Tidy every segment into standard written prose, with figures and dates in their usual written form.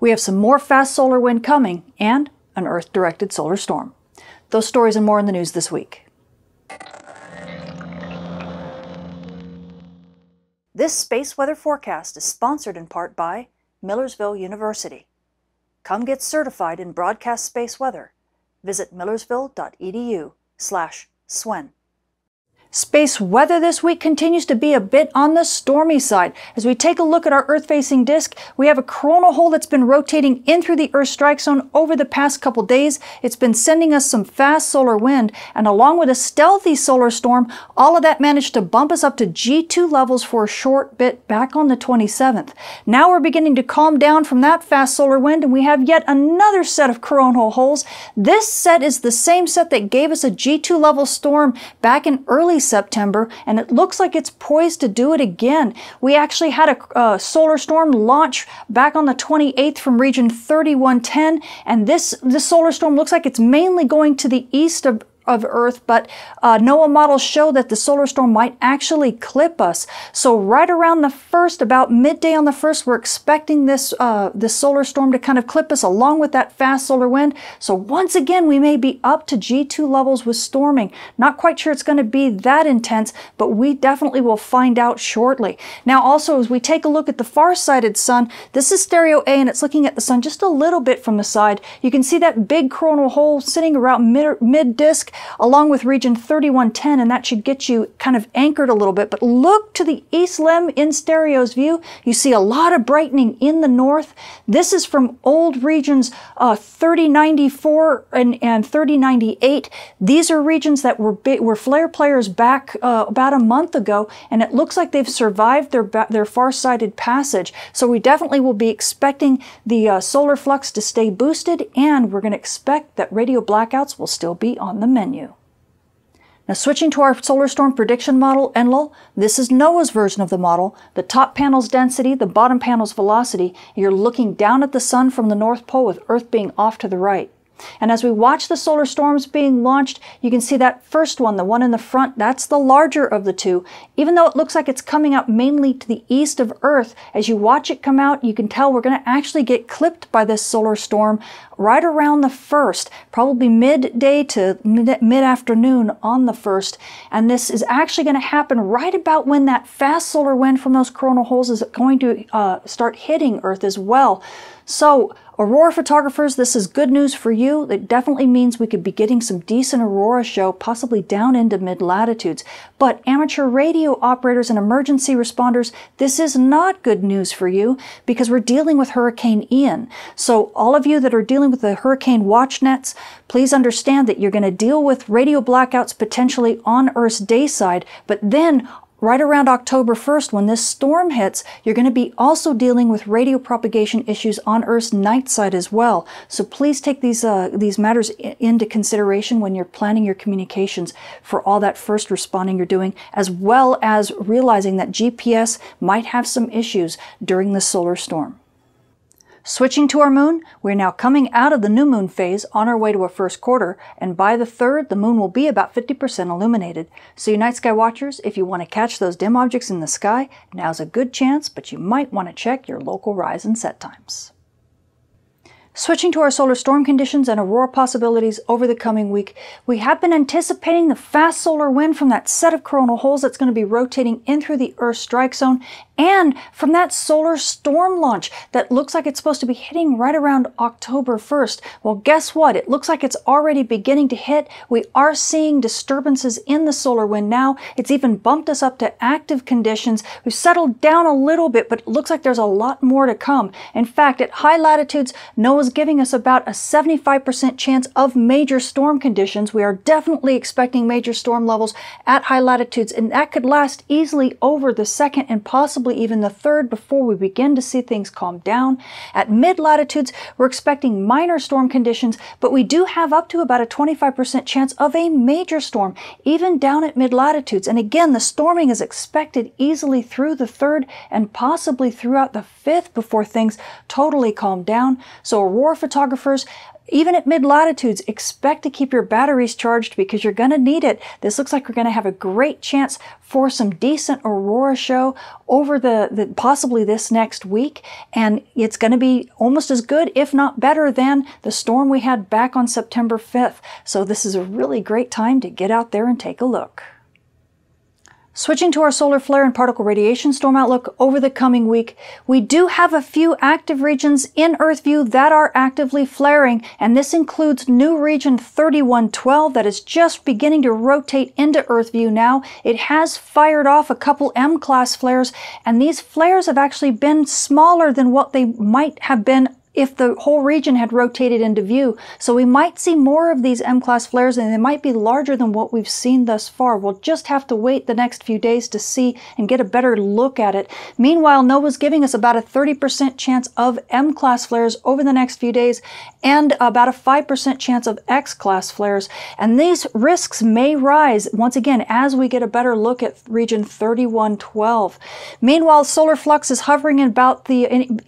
We have some more fast solar wind coming and an Earth-directed solar storm. Those stories and more in the news this week. This space weather forecast is sponsored in part by Millersville University. Come get certified in broadcast space weather. Visit millersville.edu/SWEN. Space weather this week continues to be a bit on the stormy side. As we take a look at our Earth-facing disk, we have a coronal hole that's been rotating in through the Earth's strike zone over the past couple days. It's been sending us some fast solar wind, and along with a stealthy solar storm, all of that managed to bump us up to G2 levels for a short bit back on the 27th. Now we're beginning to calm down from that fast solar wind, and we have yet another set of coronal holes. This set is the same set that gave us a G2 level storm back in early September, and it looks like it's poised to do it again. We actually had a solar storm launch back on the 28th from region 3110, and this solar storm looks like it's mainly going to the east of Earth, but NOAA models show that the solar storm might actually clip us. So right around the 1st, about midday on the 1st, we're expecting this solar storm to kind of clip us along with that fast solar wind. So once again, we may be up to G2 levels with storming. Not quite sure it's going to be that intense, but we definitely will find out shortly. Now also, as we take a look at the far-sighted sun, this is stereo A, and it's looking at the sun just a little bit from the side. You can see that big coronal hole sitting around mid-disk along with region 3110, and that should get you kind of anchored a little bit. But look to the east limb in stereo's view. You see a lot of brightening in the north. This is from old regions 3094 and 3098. These are regions that were flare players back about a month ago, and it looks like they've survived their far-sighted passage. So we definitely will be expecting the solar flux to stay boosted, and we're going to expect that radio blackouts will still be on the menu. Now switching to our solar storm prediction model, Enlil, this is NOAA's version of the model. The top panel's density, the bottom panel's velocity. You're looking down at the sun from the North Pole with Earth being off to the right. And as we watch the solar storms being launched, you can see that first one, the one in the front, that's the larger of the two. Even though it looks like it's coming up mainly to the east of Earth, as you watch it come out, you can tell we're going to actually get clipped by this solar storm right around the 1st, probably midday to mid-afternoon on the 1st. And this is actually going to happen right about when that fast solar wind from those coronal holes is going to start hitting Earth as well. So aurora photographers, this is good news for you. It definitely means we could be getting some decent aurora show, possibly down into mid-latitudes. But amateur radio operators and emergency responders, this is not good news for you because we're dealing with Hurricane Ian. So all of you that are dealing with the hurricane watch nets, please understand that you're going to deal with radio blackouts potentially on Earth's day side, but then right around October 1st, when this storm hits, you're going to be also dealing with radio propagation issues on Earth's night side as well. So please take these matters into consideration when you're planning your communications for all that first responding you're doing, as well as realizing that GPS might have some issues during the solar storm. Switching to our moon, we're now coming out of the new moon phase on our way to our first quarter, and by the 3rd, the moon will be about 50% illuminated. So you night sky watchers, if you want to catch those dim objects in the sky, now's a good chance, but you might want to check your local rise and set times. Switching to our solar storm conditions and aurora possibilities over the coming week, we have been anticipating the fast solar wind from that set of coronal holes that's going to be rotating in through the Earth's strike zone, and from that solar storm launch that looks like it's supposed to be hitting right around October 1st. Well, guess what? It looks like it's already beginning to hit. We are seeing disturbances in the solar wind now. It's even bumped us up to active conditions. We've settled down a little bit, but it looks like there's a lot more to come. In fact, at high latitudes, NOAA is giving us about a 75% chance of major storm conditions. We are definitely expecting major storm levels at high latitudes, and that could last easily over the 2nd and possibly even the 3rd before we begin to see things calm down. At mid-latitudes, we're expecting minor storm conditions, but we do have up to about a 25% chance of a major storm, even down at mid-latitudes. And again, the storming is expected easily through the 3rd and possibly throughout the 5th before things totally calm down. So war photographers, even at mid-latitudes, expect to keep your batteries charged because you're going to need it. This looks like we're going to have a great chance for some decent aurora show over the possibly this next week, and it's going to be almost as good, if not better, than the storm we had back on September 5th. So this is a really great time to get out there and take a look. Switching to our solar flare and particle radiation storm outlook over the coming week, we do have a few active regions in Earth view that are actively flaring, and this includes new region 3112 that is just beginning to rotate into Earth view now. It has fired off a couple M-class flares, and these flares have actually been smaller than what they might have been if the whole region had rotated into view. So we might see more of these M-class flares, and they might be larger than what we've seen thus far. We'll just have to wait the next few days to see and get a better look at it. Meanwhile, NOAA's giving us about a 30% chance of M-class flares over the next few days and about a 5% chance of X-class flares. And these risks may rise, once again, as we get a better look at region 3112. Meanwhile, solar flux is hovering about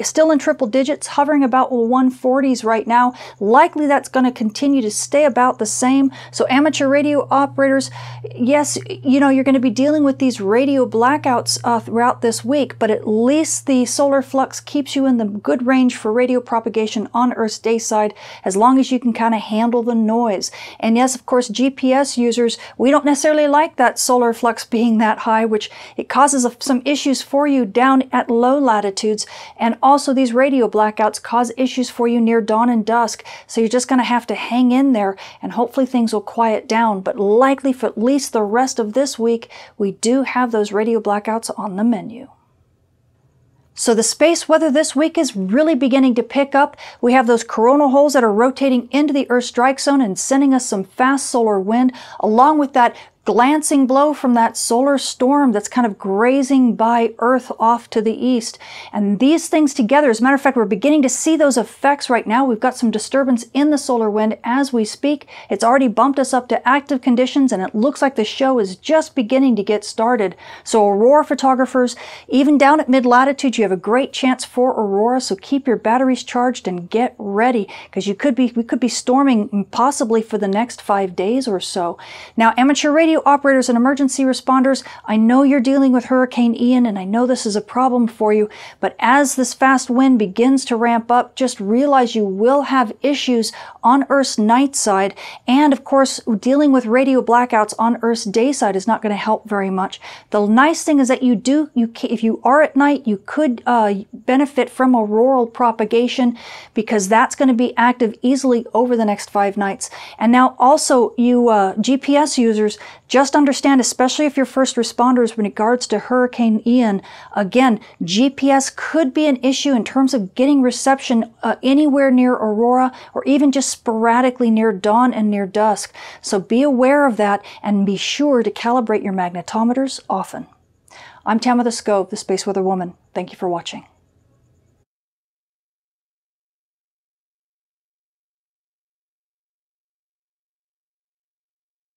still in triple digits, hovering about 140s right now. Likely that's going to continue to stay about the same. So amateur radio operators, yes, you know, you're going to be dealing with these radio blackouts throughout this week, but at least the solar flux keeps you in the good range for radio propagation on Earth's day side, as long as you can kind of handle the noise. And yes, of course, GPS users, we don't necessarily like that solar flux being that high, which it causes some issues for you down at low latitudes. And also these radio blackouts cause issues for you near dawn and dusk, so you're just going to have to hang in there, and hopefully things will quiet down. But likely for at least the rest of this week, we do have those radio blackouts on the menu. So the space weather this week is really beginning to pick up. We have those coronal holes that are rotating into the Earth's strike zone and sending us some fast solar wind, along with that glancing blow from that solar storm that's kind of grazing by Earth off to the east. And these things together, as a matter of fact, we're beginning to see those effects right now. We've got some disturbance in the solar wind as we speak. It's already bumped us up to active conditions, and it looks like the show is just beginning to get started. So aurora photographers, even down at mid-latitude, you have a great chance for aurora, so keep your batteries charged and get ready, because we could be storming possibly for the next 5 days or so. Now, amateur radio operators and emergency responders, I know you're dealing with Hurricane Ian, and I know this is a problem for you, but as this fast wind begins to ramp up, just realize you will have issues on Earth's night side, and of course dealing with radio blackouts on Earth's day side is not going to help very much. The nice thing is that if you are at night, you could benefit from auroral propagation, because that's going to be active easily over the next 5 nights. And now also you GPS users, just understand, especially if you're first responders in regards to Hurricane Ian, again, GPS could be an issue in terms of getting reception anywhere near aurora, or even just sporadically near dawn and near dusk. So be aware of that, and be sure to calibrate your magnetometers often. I'm Tamitha Skov, the Space Weather Woman. Thank you for watching.